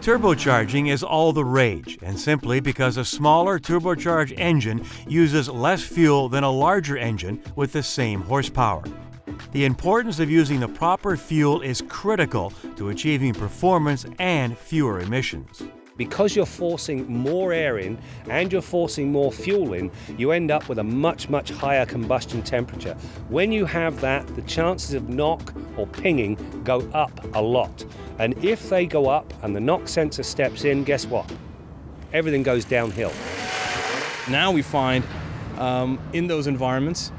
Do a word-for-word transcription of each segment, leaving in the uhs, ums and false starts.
Turbocharging is all the rage, and simply because a smaller turbocharged engine uses less fuel than a larger engine with the same horsepower. The importance of using the proper fuel is critical to achieving performance and fewer emissions. Because you're forcing more air in and you're forcing more fuel in, you end up with a much, much higher combustion temperature. When you have that, the chances of knock or pinging go up a lot. And if they go up and the knock sensor steps in, guess what? Everything goes downhill. Now we find um, in those environments,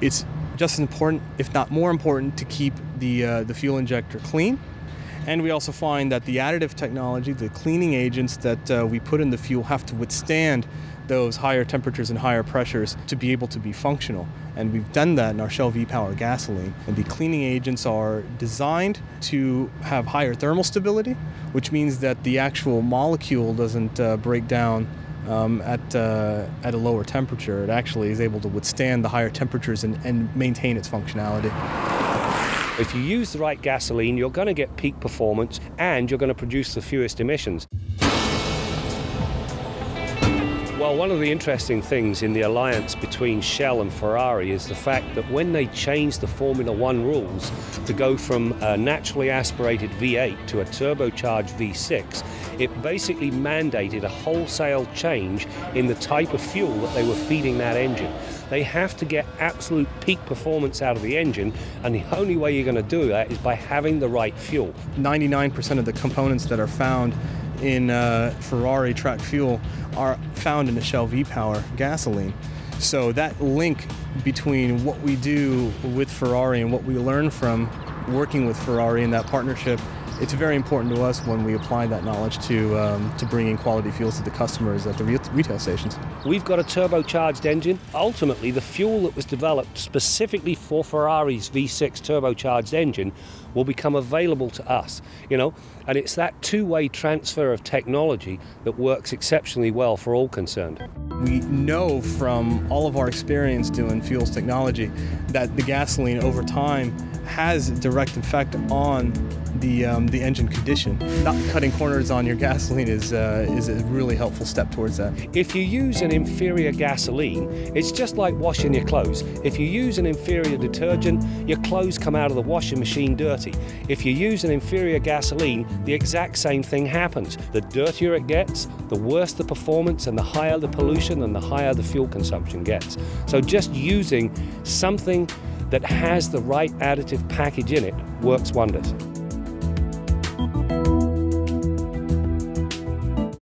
it's just as important, if not more important, to keep the, uh, the fuel injector clean. And we also find that the additive technology, the cleaning agents that uh, we put in the fuel have to withstand those higher temperatures and higher pressures to be able to be functional. And we've done that in our Shell V-Power gasoline. And the cleaning agents are designed to have higher thermal stability, which means that the actual molecule doesn't uh, break down um, at, uh, at a lower temperature. It actually is able to withstand the higher temperatures and, and maintain its functionality. If you use the right gasoline, you're going to get peak performance and you're going to produce the fewest emissions. Well, one of the interesting things in the alliance between Shell and Ferrari is the fact that when they changed the Formula One rules to go from a naturally aspirated V eight to a turbocharged V six, it basically mandated a wholesale change in the type of fuel that they were feeding that engine. They have to get absolute peak performance out of the engine, and the only way you're going to do that is by having the right fuel. ninety-nine percent of the components that are found in uh, Ferrari track fuel are found in the Shell V-Power gasoline. So that link between what we do with Ferrari and what we learn from working with Ferrari in that partnership, it's very important to us when we apply that knowledge to, um, to bringing quality fuels to the customers at the re retail stations. We've got a turbocharged engine. Ultimately, the fuel that was developed specifically for Ferrari's V six turbocharged engine will become available to us, you know, and it's that two-way transfer of technology that works exceptionally well for all concerned. We know from all of our experience doing fuels technology that the gasoline over time has a direct effect on the, um, the engine condition. Not cutting corners on your gasoline is, uh, is a really helpful step towards that. If you use an inferior gasoline, it's just like washing your clothes. If you use an inferior detergent, your clothes come out of the washing machine dirty. If you use an inferior gasoline, the exact same thing happens. The dirtier it gets, the worse the performance, and the higher the pollution, and the higher the fuel consumption gets. So just using something that has the right additive package in it works wonders.